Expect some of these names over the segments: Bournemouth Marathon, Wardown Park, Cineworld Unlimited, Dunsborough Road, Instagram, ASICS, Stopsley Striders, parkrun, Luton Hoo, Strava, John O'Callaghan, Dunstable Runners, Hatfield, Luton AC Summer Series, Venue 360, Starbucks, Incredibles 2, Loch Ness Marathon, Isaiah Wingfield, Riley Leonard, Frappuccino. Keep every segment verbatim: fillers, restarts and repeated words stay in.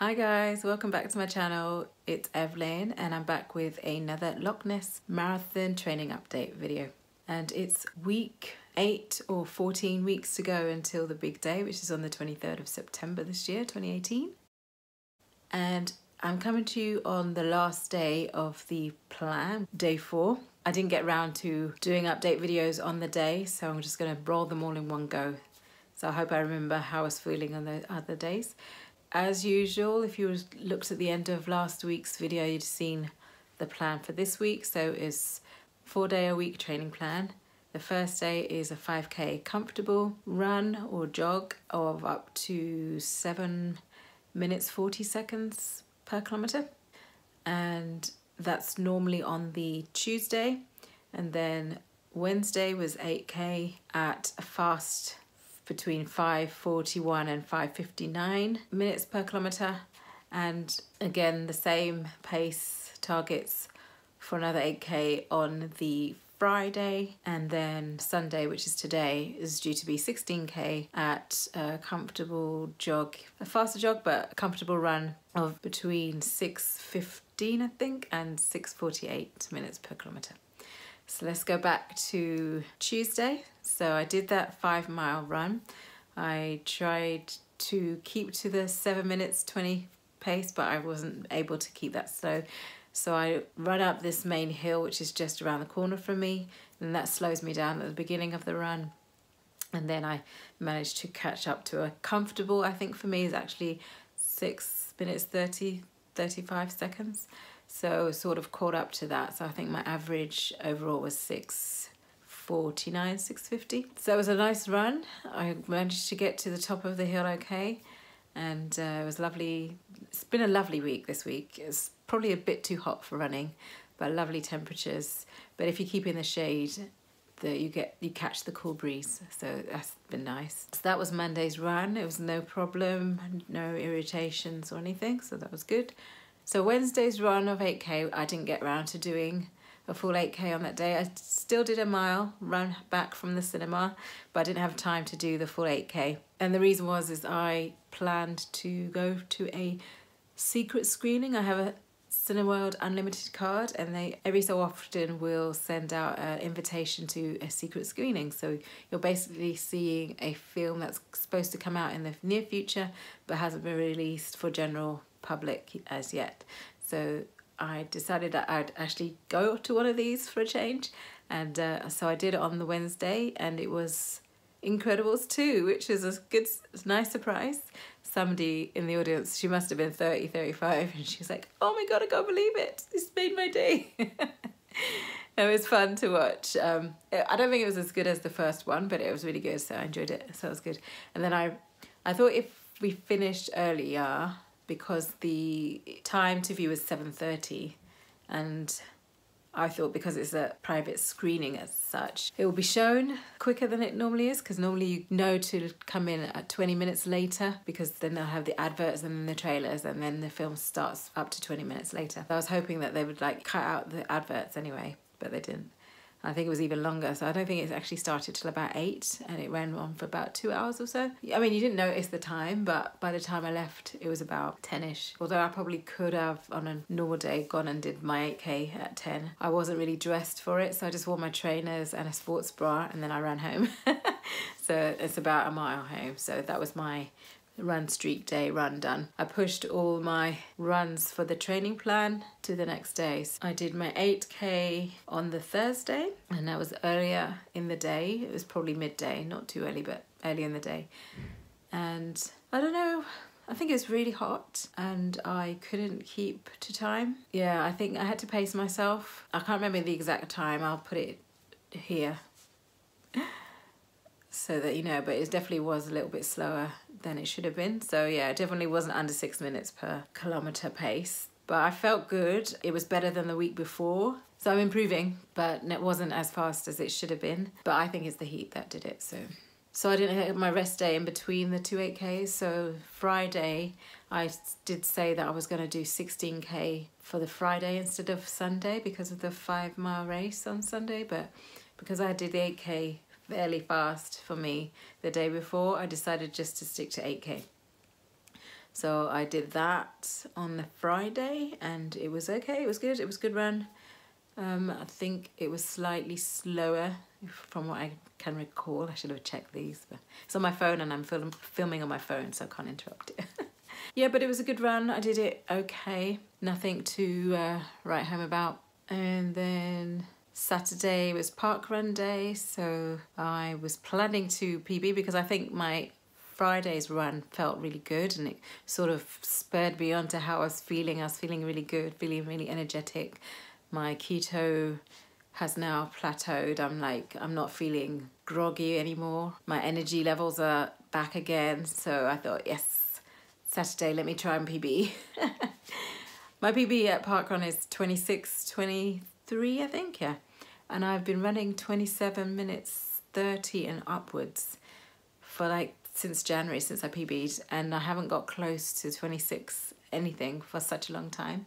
Hi guys, welcome back to my channel. It's Evelyn and I'm back with another Loch Ness Marathon training update video. And it's week eight or fourteen weeks to go until the big day, which is on the twenty-third of September this year, twenty eighteen. And I'm coming to you on the last day of the plan, day four. I didn't get round to doing update videos on the day, so I'm just gonna roll them all in one go. So I hope I remember how I was feeling on the other days. As usual, if you looked at the end of last week's video, you'd seen the plan for this week. So it's four day a week training plan. The first day is a five K comfortable run or jog of up to seven minutes forty seconds per kilometer. And that's normally on the Tuesday. And then Wednesday was eight K at a fast between five forty-one and five fifty-nine minutes per kilometre, and again the same pace targets for another eight K on the Friday. And then Sunday, which is today, is due to be sixteen K at a comfortable jog, a faster jog but a comfortable run of between six fifteen I think and six forty-eight minutes per kilometre. So let's go back to Tuesday. So I did that five mile run. I tried to keep to the seven minutes twenty pace, but I wasn't able to keep that slow. So I run up this main hill, which is just around the corner from me, and that slows me down at the beginning of the run. And then I managed to catch up to a comfortable, I think for me is actually six minutes thirty, thirty-five seconds. So sort of caught up to that. So I think my average overall was six forty-nine, six fifty. So it was a nice run. I managed to get to the top of the hill okay. And uh, it was lovely. It's been a lovely week this week. It's probably a bit too hot for running, but lovely temperatures. But if you keep in the shade, that you get you catch the cool breeze. So that's been nice. So that was Monday's run. It was no problem, no irritations or anything. So that was good. So Wednesday's run of eight K, I didn't get around to doing a full eight K on that day. I still did a mile run back from the cinema, but I didn't have time to do the full eight K. And the reason was is I planned to go to a secret screening. I have a Cineworld Unlimited card, and they every so often will send out an invitation to a secret screening. So you're basically seeing a film that's supposed to come out in the near future, but hasn't been released for general public as yet. So I decided that I'd actually go to one of these for a change, and uh, so I did it on the Wednesday, and it was Incredibles two, which is a good, nice surprise. Somebody in the audience, she must have been thirty, thirty-five, and she was like, oh my god, I can't believe it, this made my day. It was fun to watch. um, I don't think it was as good as the first one, but it was really good, so I enjoyed it, so it was good. And then I I thought if we finished earlier, because the time to view is seven thirty, and I thought because it's a private screening as such, it will be shown quicker than it normally is, because normally you know to come in at twenty minutes later, because then they'll have the adverts and then the trailers, and then the film starts up to twenty minutes later. I was hoping that they would like cut out the adverts anyway, but they didn't. I think it was even longer, so I don't think it actually started till about eight, and it ran on for about two hours or so. I mean, you didn't notice the time, but by the time I left, it was about ten-ish. Although I probably could have, on a normal day, gone and did my eight K at ten. I wasn't really dressed for it, so I just wore my trainers and a sports bra, and then I ran home. So it's about a mile home, so that was my run streak day run done. I pushed all my runs for the training plan to the next day. So I did my eight K on the Thursday, and that was earlier in the day. It was probably midday, not too early, but early in the day. And I don't know, I think it was really hot and I couldn't keep to time. Yeah, I think I had to pace myself. I can't remember the exact time, I'll put it here so that you know, but it definitely was a little bit slower than it should have been. So yeah, it definitely wasn't under six minutes per kilometre pace, but I felt good. It was better than the week before, so I'm improving, but it wasn't as fast as it should have been. But I think it's the heat that did it. So so I didn't have my rest day in between the two eight Ks. So Friday, I did say that I was going to do sixteen K for the Friday instead of Sunday because of the five mile race on Sunday, but because I did the eight K fairly fast for me the day before, I decided just to stick to eight K. So I did that on the Friday and it was okay, it was good, it was a good run. Um, I think it was slightly slower from what I can recall. I should have checked these, but it's on my phone and I'm film filming on my phone, so I can't interrupt it. Yeah, but it was a good run. I did it okay. Nothing to uh, write home about. And then Saturday was park run day, so I was planning to P B because I think my Friday's run felt really good and it sort of spurred me on to how I was feeling. I was feeling really good, feeling really energetic. My keto has now plateaued. I'm like, I'm not feeling groggy anymore. My energy levels are back again. So I thought, yes, Saturday, let me try and P B. My P B at parkrun is twenty-six twenty-three, I think, yeah. And I've been running twenty-seven minutes thirty and upwards for like since January, since I P B'd, and I haven't got close to twenty-six anything for such a long time.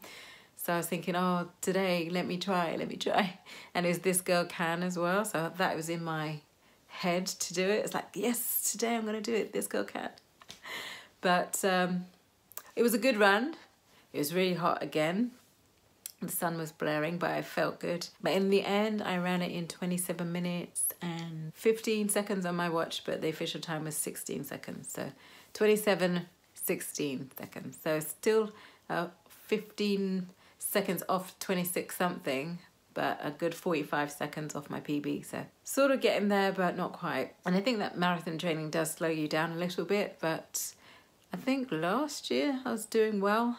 So I was thinking, oh, today, let me try, let me try. And it was This Girl Can as well. So that was in my head to do it. It's like, yes, today I'm gonna do it, This Girl Can. But um, it was a good run. It was really hot again. The sun was blaring, but I felt good. But in the end, I ran it in twenty-seven minutes and fifteen seconds on my watch, but the official time was sixteen seconds. So twenty-seven, sixteen seconds. So still uh, fifteen seconds off twenty-six something, but a good forty-five seconds off my P B. So sort of getting there, but not quite. And I think that marathon training does slow you down a little bit, but I think last year I was doing well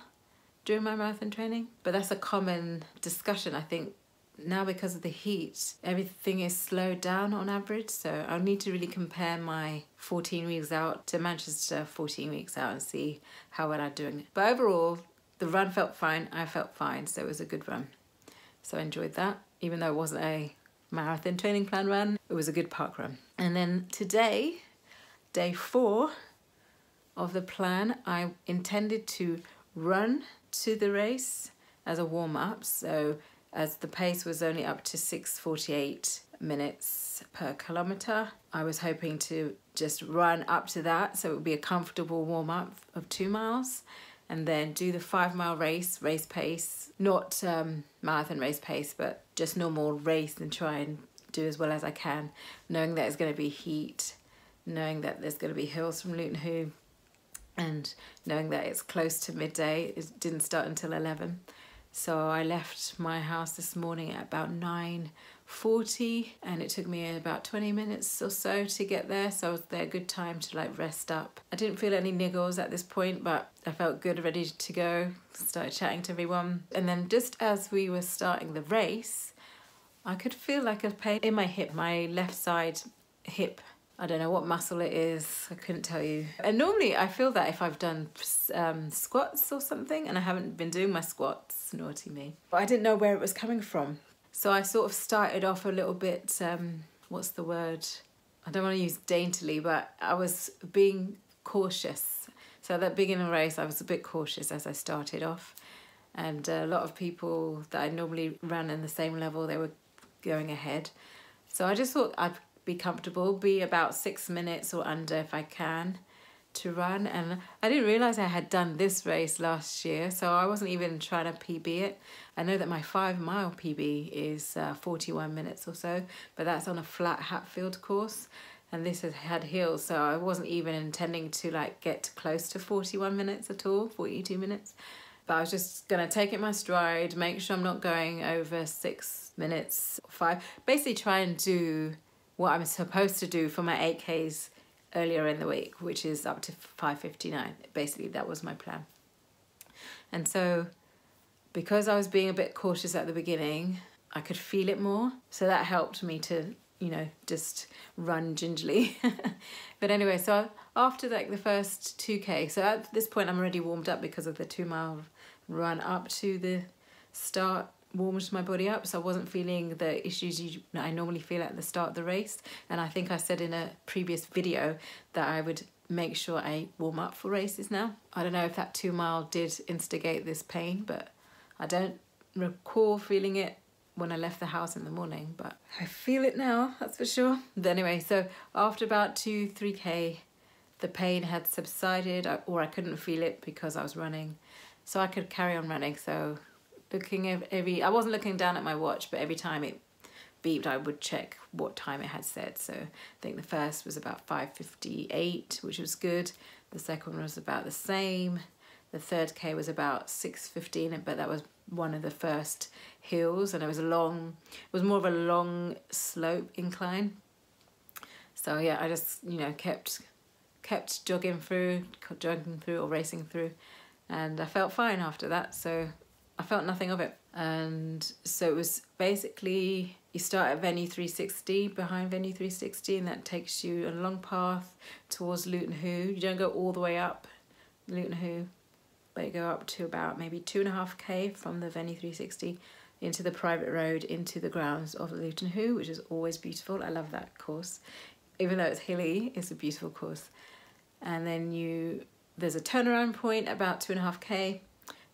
during my marathon training. But that's a common discussion, I think. Now because of the heat, everything is slowed down on average, so I'll need to really compare my fourteen weeks out to Manchester fourteen weeks out and see how well I'm doing. But overall, the run felt fine, I felt fine, so it was a good run. So I enjoyed that, even though it wasn't a marathon training plan run, it was a good park run. And then today, day four of the plan, I intended to run to the race as a warm-up, so as the pace was only up to six forty-eight minutes per kilometre, I was hoping to just run up to that, so it would be a comfortable warm-up of two miles, and then do the five-mile race, race pace, not um, marathon race pace, but just normal race, and try and do as well as I can, knowing that it's going to be heat, knowing that there's going to be hills from Luton Hoo, and knowing that it's close to midday. It didn't start until eleven. So I left my house this morning at about nine forty and it took me about twenty minutes or so to get there. So I was there a good time to like rest up. I didn't feel any niggles at this point, but I felt good, ready to go. Started chatting to everyone. And then just as we were starting the race, I could feel like a pain in my hip, my left side hip. I don't know what muscle it is, I couldn't tell you. And normally I feel that if I've done um, squats or something, and I haven't been doing my squats, naughty me. But I didn't know where it was coming from. So I sort of started off a little bit, um, what's the word? I don't want to use daintily, but I was being cautious. So at that beginning race, I was a bit cautious as I started off. And a lot of people that I normally ran in the same level, they were going ahead. So I just thought I'd be comfortable, be about six minutes or under if I can to run. And I didn't realise I had done this race last year, so I wasn't even trying to P B it. I know that my five mile P B is uh, forty-one minutes or so, but that's on a flat Hatfield course, and this has had hills, so I wasn't even intending to like get close to forty-one minutes at all, forty-two minutes. But I was just gonna take it my stride, make sure I'm not going over six minutes, five, basically try and do what I'm supposed to do for my eight Ks earlier in the week, which is up to five fifty-nine. Basically, that was my plan. And so, because I was being a bit cautious at the beginning, I could feel it more. So that helped me to, you know, just run gingerly. But anyway, so after like the first two K, so at this point I'm already warmed up because of the two mile run up to the start. Warmed my body up, so I wasn't feeling the issues you, I normally feel at the start of the race. And I think I said in a previous video that I would make sure I warm up for races now. I don't know if that two mile did instigate this pain, but I don't recall feeling it when I left the house in the morning, but I feel it now, that's for sure. But anyway, so after about two, three K, the pain had subsided, or I couldn't feel it because I was running, so I could carry on running. So looking every, I wasn't looking down at my watch, but every time it beeped I would check what time it had said. So I think the first was about five fifty-eight, which was good. The second one was about the same. The third K was about six fifteen, but that was one of the first hills, and it was a long, it was more of a long slope incline. So yeah, I just, you know, kept kept jogging through, jogging through or racing through, and I felt fine after that, so I felt nothing of it. And so it was basically, you start at Venue three sixty, behind Venue three sixty, and that takes you on a long path towards Luton Hoo. You don't go all the way up Luton Hoo, but you go up to about maybe two and a half K from the Venue three sixty into the private road, into the grounds of Luton Hoo, which is always beautiful. I love that course. Even though it's hilly, it's a beautiful course. And then you, there's a turnaround point about two and a half K,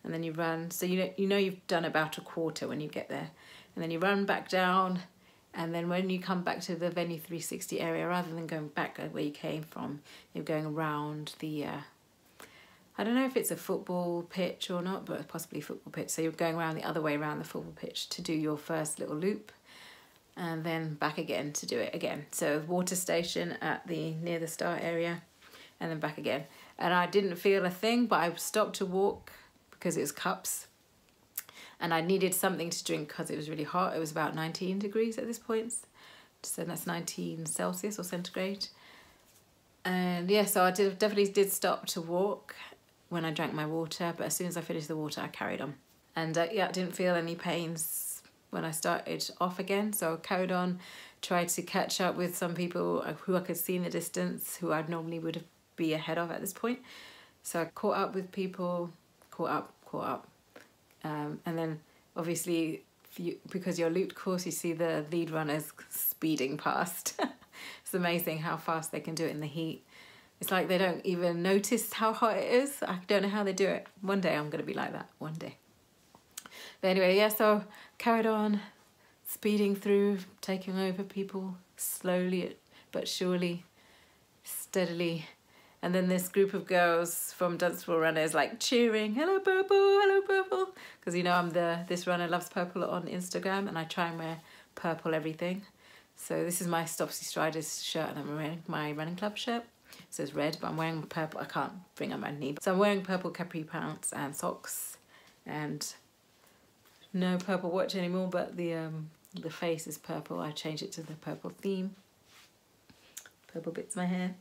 and then you run, so you know, you know you've done about a quarter when you get there, and then you run back down, and then when you come back to the Venue three sixty area, rather than going back where you came from, you're going around the, uh, I don't know if it's a football pitch or not, but possibly football pitch, so you're going around the other way around the football pitch to do your first little loop, and then back again to do it again. So water station at the near the start area, and then back again. And I didn't feel a thing, but I stopped to walk because it was cups, and I needed something to drink because it was really hot. It was about nineteen degrees at this point, so that's nineteen Celsius or centigrade. And yeah, so I did, definitely did stop to walk when I drank my water, but as soon as I finished the water, I carried on. And uh, yeah, I didn't feel any pains when I started off again, so I carried on, tried to catch up with some people who I could see in the distance, who I normally would be ahead of at this point. So I caught up with people, caught up, caught up. Um, and then obviously, you, because you're looped course, you see the lead runners speeding past. It's amazing how fast they can do it in the heat. It's like they don't even notice how hot it is. I don't know how they do it. One day I'm gonna be like that, one day. But anyway, yeah, so carried on, speeding through, taking over people, slowly but surely, steadily. And then this group of girls from Dunstable Runners like cheering, hello purple, hello purple. Because you know I'm the, this runner loves purple on Instagram, and I try and wear purple everything. So this is my Stopsley Striders shirt, and I'm wearing my running club shirt. So it's red, but I'm wearing purple, I can't bring up my knee. So I'm wearing purple capri pants and socks, and no purple watch anymore, but the, um, the face is purple. I changed it to the purple theme. Purple bits my hair.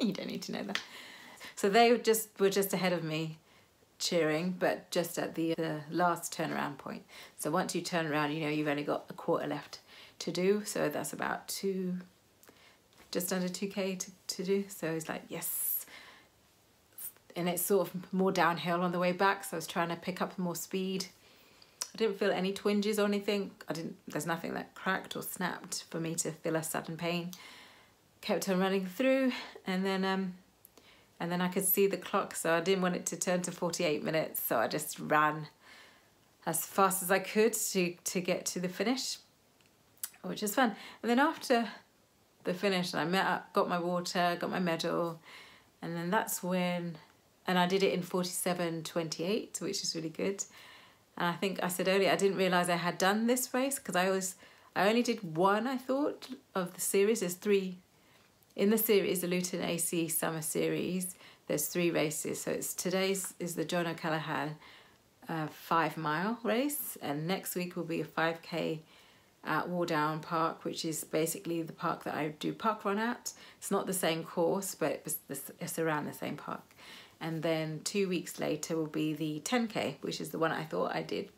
You don't need to know that. So they just were just ahead of me cheering, but just at the, the last turnaround point. So once you turn around, you know you've only got a quarter left to do, so that's about two, just under two K to, to do. So it's like, yes. And it's sort of more downhill on the way back, so I was trying to pick up more speed. I didn't feel any twinges or anything. I didn't, there's nothing that cracked or snapped for me to feel a sudden pain. Kept on running through, and then um, and then I could see the clock, so I didn't want it to turn to forty-eight minutes, so I just ran as fast as I could to, to get to the finish, which was fun. And then after the finish, I met up, got my water, got my medal, and then that's when, and I did it in forty-seven twenty-eight, which is really good. And I think I said earlier, I didn't realise I had done this race, because I always, I only did one, I thought, of the series. There's three in the series, the Luton A C Summer Series, there's three races. So it's today's is the John O'Callaghan uh, five mile race, and next week will be a five K at Wardown Park, which is basically the park that I do park run at. It's not the same course, but it's around the same park. And then two weeks later will be the ten K, which is the one I thought I did.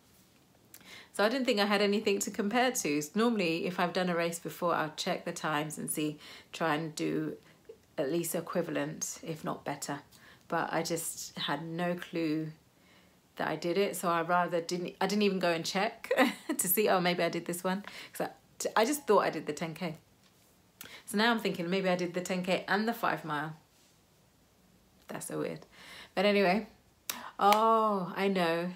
So I didn't think I had anything to compare to. Normally, if I've done a race before, I'll check the times and see, try and do at least equivalent, if not better. But I just had no clue that I did it, so I rather didn't, I didn't even go and check to see, oh, maybe I did this one. Because I, I just thought I did the ten K. So now I'm thinking maybe I did the ten K and the five mile. That's so weird. But anyway, oh, I know.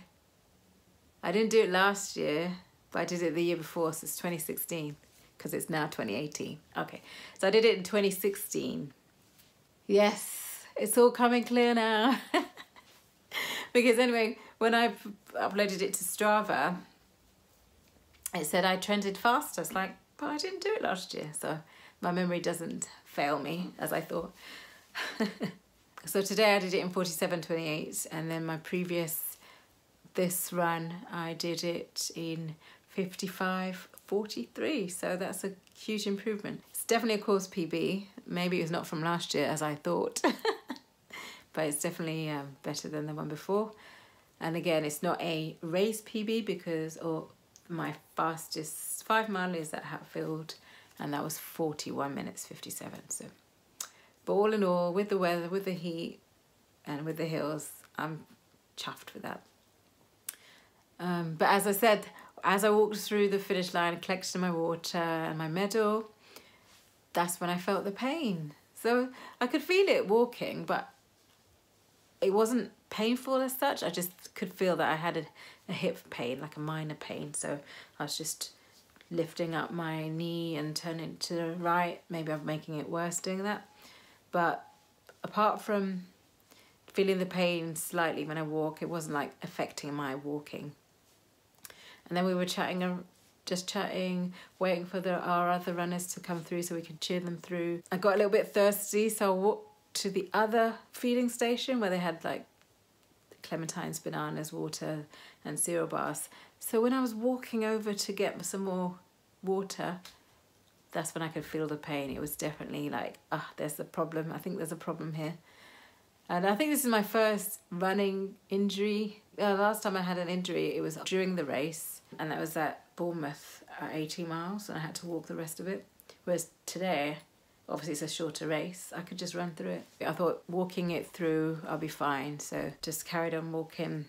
I didn't do it last year, but I did it the year before, so it's twenty sixteen, because it's now twenty eighteen. Okay, so I did it in twenty sixteen. Yes, it's all coming clear now. Because anyway, when I uploaded it to Strava, it said I trended fast. I was like, but I didn't do it last year. So my memory doesn't fail me as I thought. So today I did it in forty-seven twenty-eight, and then my previous, this run, I did it in fifty-five forty-three. So that's a huge improvement. It's definitely a course P B. Maybe it was not from last year as I thought. But it's definitely um, better than the one before. And again, it's not a race P B because or my fastest five mile is at Hatfield, and that was forty-one minutes fifty-seven. So, but all in all, with the weather, with the heat, and with the hills, I'm chuffed with that. Um, but as I said, as I walked through the finish line, collected my water and my medal, that's when I felt the pain. So I could feel it walking, but it wasn't painful as such. I just could feel that I had a, a hip pain, like a minor pain. So I was just lifting up my knee and turning it to the right. Maybe I'm making it worse doing that. But apart from feeling the pain slightly when I walk, it wasn't like affecting my walking. And then we were chatting, just chatting, waiting for the, our other runners to come through so we could cheer them through. I got a little bit thirsty, so I walked to the other feeding station where they had like clementines, bananas, water and cereal bars. So when I was walking over to get some more water, that's when I could feel the pain. It was definitely like, ah, oh, there's a problem. I think there's a problem here. And I think this is my first running injury. Uh, last time I had an injury, it was during the race, and that was at Bournemouth at eighty miles, and I had to walk the rest of it. Whereas today, obviously it's a shorter race, I could just run through it. I thought walking it through, I'll be fine. So just carried on walking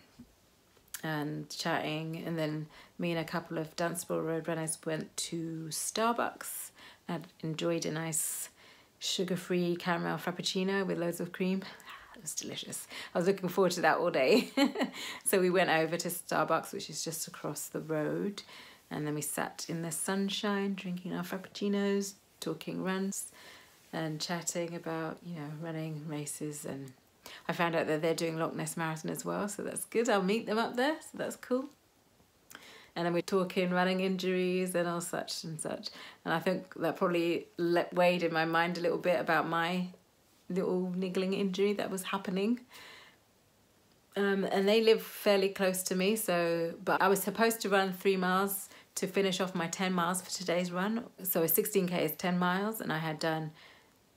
and chatting. And then me and a couple of Dunsborough Road runners went to Starbucks. I enjoyed a nice sugar-free caramel frappuccino with loads of cream. It was delicious. I was looking forward to that all day. So we went over to Starbucks, which is just across the road. And then we sat in the sunshine, drinking our frappuccinos, talking runs and chatting about, you know, running races. And I found out that they're doing Loch Ness Marathon as well, so that's good. I'll meet them up there, so that's cool. And then we're talking running injuries and all such and such. And I think that probably weighed in my mind a little bit about my little niggling injury that was happening. Um, and they live fairly close to me, so, but I was supposed to run three miles to finish off my ten miles for today's run. So a sixteen K is ten miles, and I had done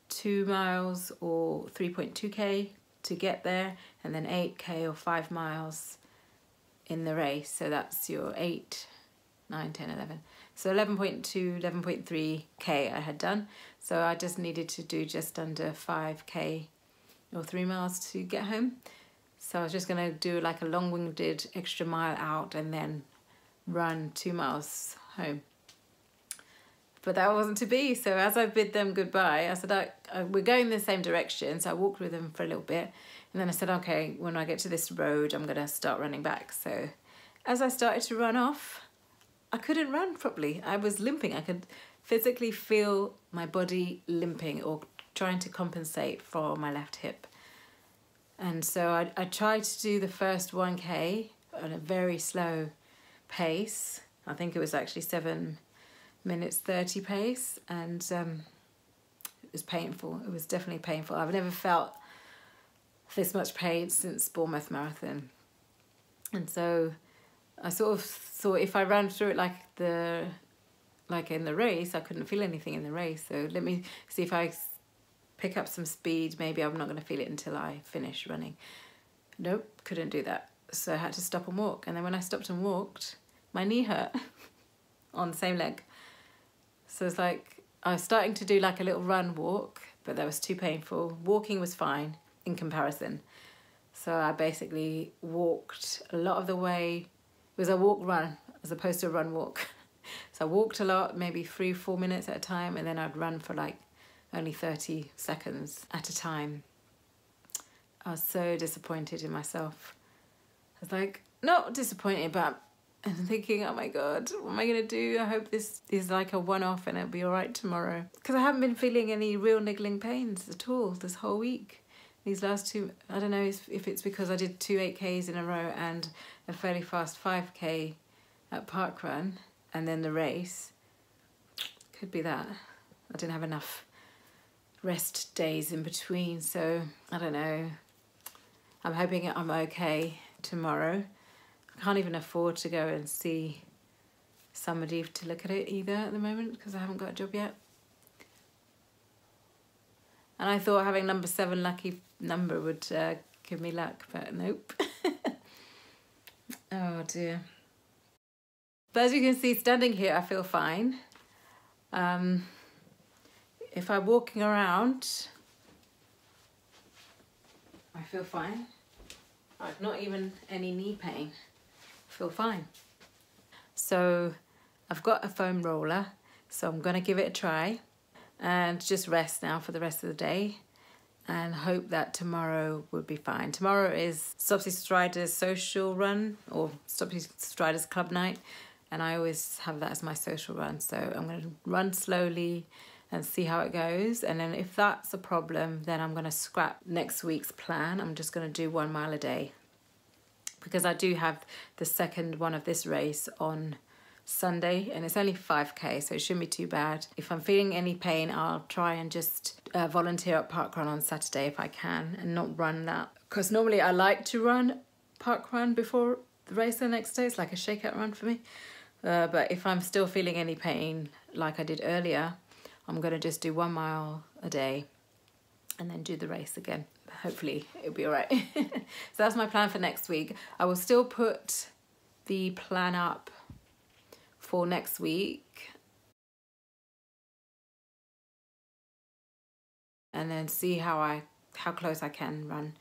two miles or three point two K to get there, and then eight K or five miles in the race. So that's your eight, nine, ten, eleven. So eleven point two, eleven point three K I had done. So I just needed to do just under five K or three miles to get home. So I was just gonna do like a long-winded extra mile out and then run two miles home. But that wasn't to be. So as I bid them goodbye, I said, I, I, we're going the same direction. So I walked with them for a little bit. And then I said, okay, when I get to this road, I'm gonna start running back. So as I started to run off, I couldn't run properly. I was limping. I could physically feel my body limping or trying to compensate for my left hip. And so I, I tried to do the first one K on a very slow pace. I think it was actually seven minutes thirty pace, and um, it was painful. It was definitely painful. I've never felt this much pain since Bournemouth Marathon. And so I sort of thought if I ran through it like the like in the race, I couldn't feel anything in the race. So let me see if I pick up some speed. Maybe I'm not going to feel it until I finish running. Nope, couldn't do that. So I had to stop and walk. And then when I stopped and walked, my knee hurt on the same leg. So it's like, I was starting to do like a little run walk, but that was too painful. Walking was fine in comparison. So I basically walked a lot of the way. It was a walk run as opposed to a run walk. So I walked a lot, maybe three, four minutes at a time. And then I'd run for like only thirty seconds at a time. I was so disappointed in myself. I was like, not disappointed, but and thinking, oh my God, what am I going to do? I hope this is like a one-off and it'll be all right tomorrow. Because I haven't been feeling any real niggling pains at all this whole week. These last two, I don't know if, if it's because I did two eight Ks in a row and a fairly fast five K at Parkrun and then the race. Could be that. I didn't have enough rest days in between, so I don't know. I'm hoping I'm okay tomorrow. I can't even afford to go and see somebody to look at it either at the moment because I haven't got a job yet. And I thought having number seven lucky number would uh, give me luck, but nope. Oh dear. But as you can see, standing here, I feel fine. Um, if I'm walking around, I feel fine. I've not even any knee pain. I feel fine. So I've got a foam roller, so I'm gonna give it a try. And just rest now for the rest of the day and hope that tomorrow will be fine. Tomorrow is Stopsley Striders social run or Stopsley Striders club night, and I always have that as my social run, so I'm going to run slowly and see how it goes, and then if that's a problem then I'm going to scrap next week's plan. I'm just going to do one mile a day because I do have the second one of this race on Sunday, and it's only five K, so it shouldn't be too bad. If I'm feeling any pain, I'll try and just uh, volunteer at Parkrun on Saturday if I can and not run that, because normally I like to run Parkrun before the race the next day. It's like a shakeout run for me, uh, but if I'm still feeling any pain like I did earlier, I'm gonna just do one mile a day and then do the race again. Hopefully it'll be all right. So that's my plan for next week. I will still put the plan up for next week and then see how I how close I can run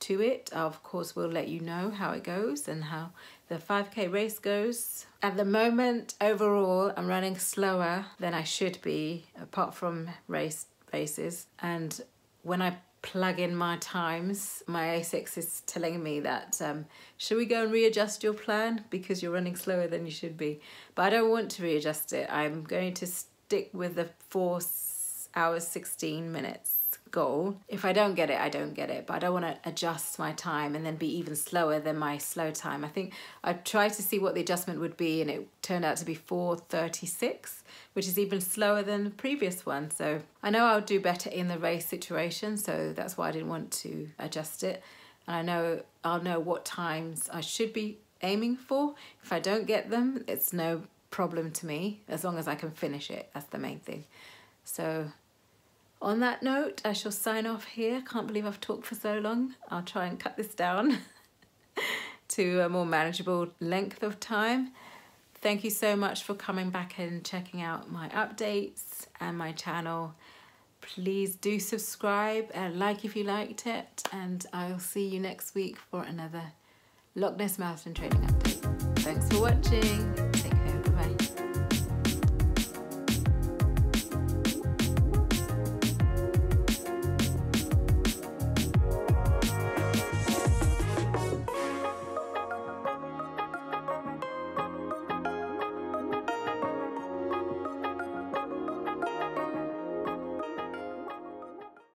to it. I, of course, will let you know how it goes and how the five K race goes. At the moment, overall, I'm running slower than I should be, apart from race races. And when I plug in my times, my ASICS is telling me that um, should we go and readjust your plan because you're running slower than you should be, but I don't want to readjust it. I'm going to stick with the four hours sixteen minutes goal. If I don't get it, I don't get it, but I don't want to adjust my time and then be even slower than my slow time. I think I tried to see what the adjustment would be and it turned out to be four thirty-six, which is even slower than the previous one. So I know I'll do better in the race situation, so that's why I didn't want to adjust it. And I know I'll know what times I should be aiming for. If I don't get them, it's no problem to me, as long as I can finish it. That's the main thing. So on that note, I shall sign off here. Can't believe I've talked for so long. I'll try and cut this down to a more manageable length of time. Thank you so much for coming back and checking out my updates and my channel. Please do subscribe and like if you liked it, and I'll see you next week for another Loch Ness Marathon training update. Thanks for watching.